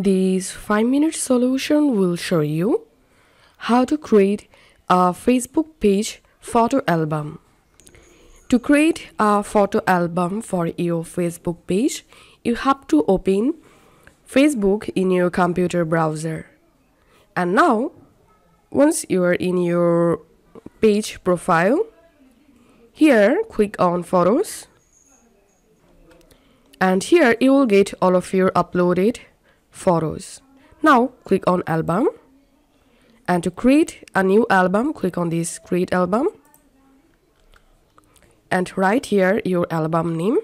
This 5-minute solution will show you how to create a Facebook page photo album. To create a photo album for your Facebook page, you have to open Facebook in your computer browser. And now, once you are in your page profile, here click on Photos. And here you will get all of your uploaded photos. Now click on Album, and to create a new album click on this Create Album and write here your album name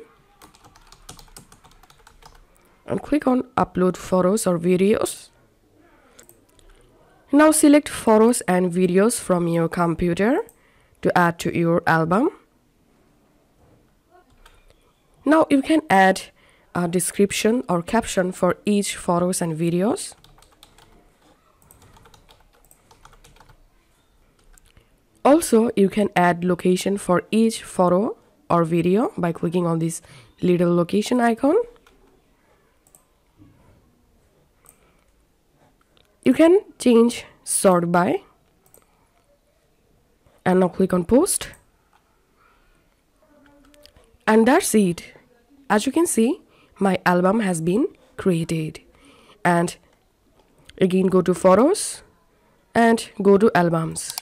and click on Upload Photos or Videos. Now select photos and videos from your computer to add to your album. Now you can add a description or caption for each photos and videos. Also, you can add location for each photo or video by clicking on this little location icon. You can change sort by, and now click on Post. And that's it. As you can see, my album has been created. And again, go to Photos and go to Albums,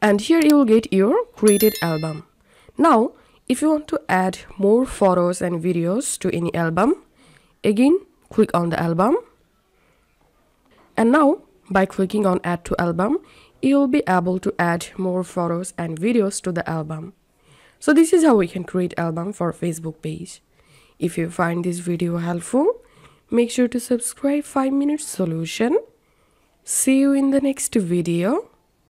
and here you will get your created album. Now if you want to add more photos and videos to any album, again click on the album, and now by clicking on Add to Album, you will be able to add more photos and videos to the album. So this is how we can create album for Facebook page. If you find this video helpful, make sure to subscribe 5 Minute Solution. See you in the next video.